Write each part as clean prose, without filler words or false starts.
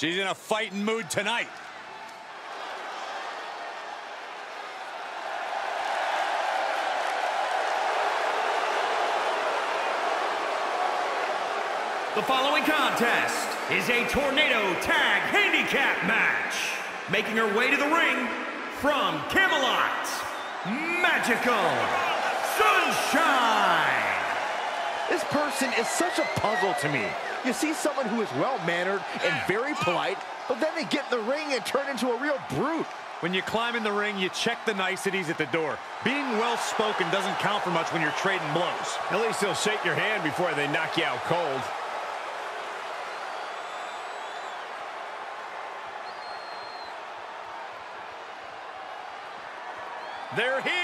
She's in a fighting mood tonight. The following contest is a Tornado Tag Handicap match. Making her way to the ring from Camelot, Magical Sunshine. This person is such a puzzle to me. You see someone who is well-mannered and very polite, but then they get in the ring and turn into a real brute. When you climb in the ring, you check the niceties at the door. Being well-spoken doesn't count for much when you're trading blows. At least they'll shake your hand before they knock you out cold. They're here.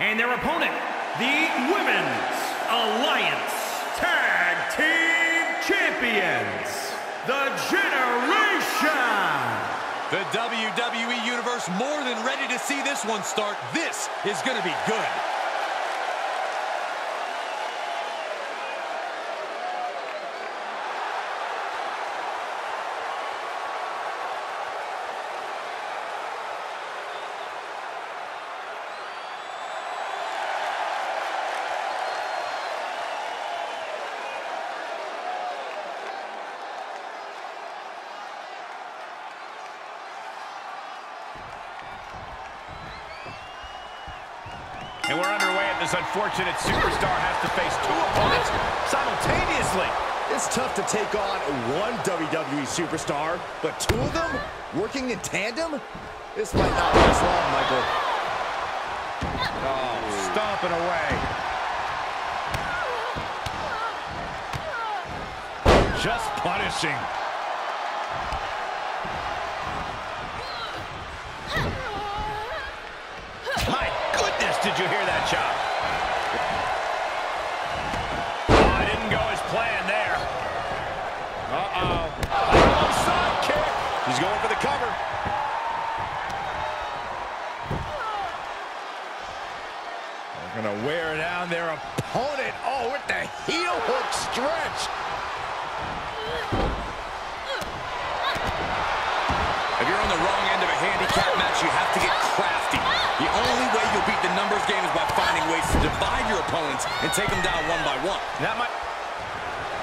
And their opponent, the Women's Alliance Tag Team Champions, The Generation. The WWE Universe more than ready to see this one start. This is going to be good. And we're underway, and this unfortunate superstar has to face two opponents simultaneously. It's tough to take on one WWE superstar, but two of them working in tandem? This might not last long, Michael. Oh, stomping away. Just punishing. Did you hear that chop? Oh, it didn't go as planned there. Uh-oh. Onside kick. He's going for the cover. They're going to wear down their opponent. Oh, with the heel hook stretch. If you're on the wrong end of a handicap match, you have to get crafty. The only way you'll beat the numbers game is by finding ways to divide your opponents and take them down one by one. That might...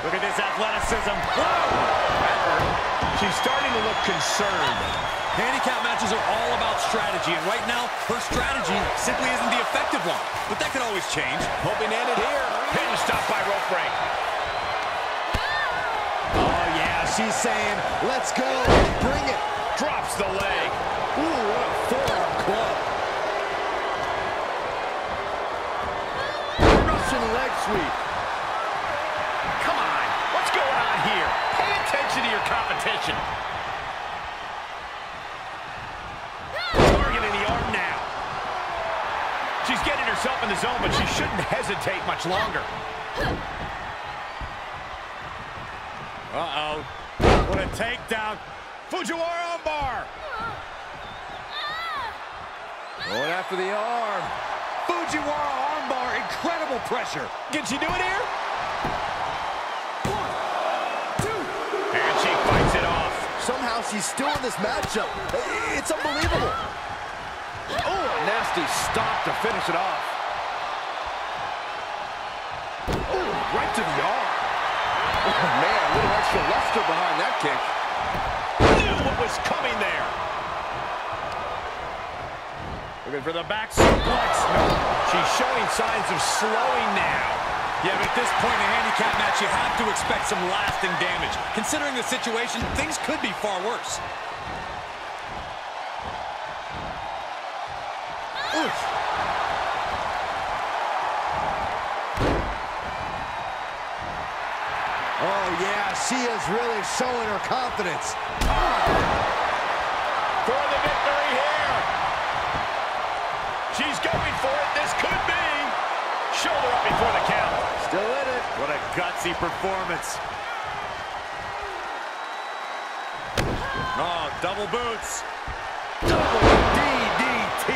Look at this athleticism. Whoa! She's starting to look concerned. Handicap matches are all about strategy, and right now, her strategy simply isn't the effective one. But that could always change. Hoping to end it here. Pin stop by rope break. Oh, yeah, she's saying, let's go, bring it. Drops the leg. Ooh, what a forearm club. Leg sweep. Come on, what's going on here? Pay attention to your competition. Targeting the arm now. She's getting herself in the zone, but she shouldn't hesitate much longer. Uh-oh. What a takedown. Fujiwara on bar. Going after the arm. Fujiwara armbar, incredible pressure. Can she do it here? 1, 2. And she fights it off. Somehow she's still in this matchup. It's unbelievable. Oh, a nasty stop to finish it off. Oh, right to the arm. Oh, man, a little extra luster behind that kick. Knew what was coming there. Looking for the back suplex. No, she's showing signs of slowing now. Yeah, but at this point in a handicap match, you have to expect some lasting damage. Considering the situation, things could be far worse. Oof. Oh, yeah, she is really showing her confidence. For the victory here. She's going for it. This could be. Shoulder up before the count. Still in it. What a gutsy performance. Oh, double boots. Double DDT.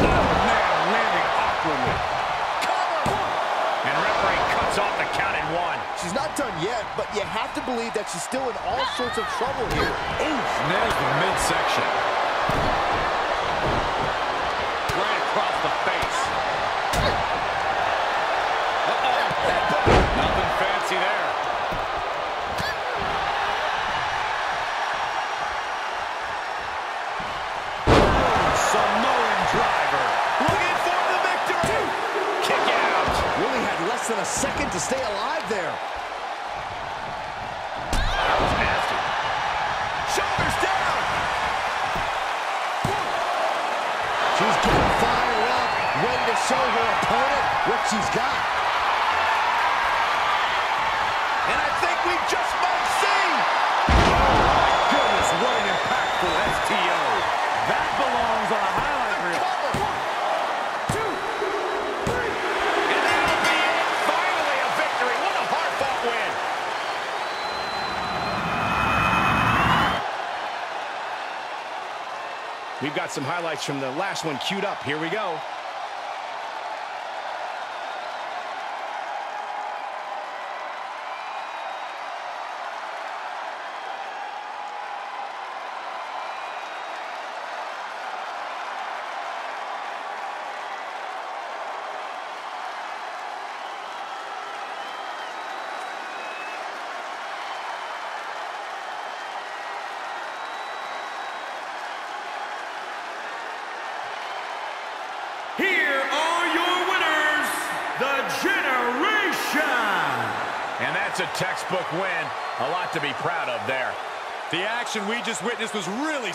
Oh, man, landing not done yet, but you have to believe that she's still in all sorts of trouble here. Oof, nails the midsection. Right across the face. Nothing fancy there. Samoan driver. Looking for the victory. Kick out. Really had less than a second to stay alive there. That was nasty. Shoulders down. She's getting fired up, ready to show her opponent what she's got. And I think we just might see. Oh, my goodness, what an impactful STO. That belongs on a highlight reel. 1, 2, 3. And that'll be it. Finally a victory. What a hard-fought win. We've got some highlights from the last one queued up. Here we go. Here are your winners, The Generation. And that's a textbook win. A lot to be proud of there. The action we just witnessed was really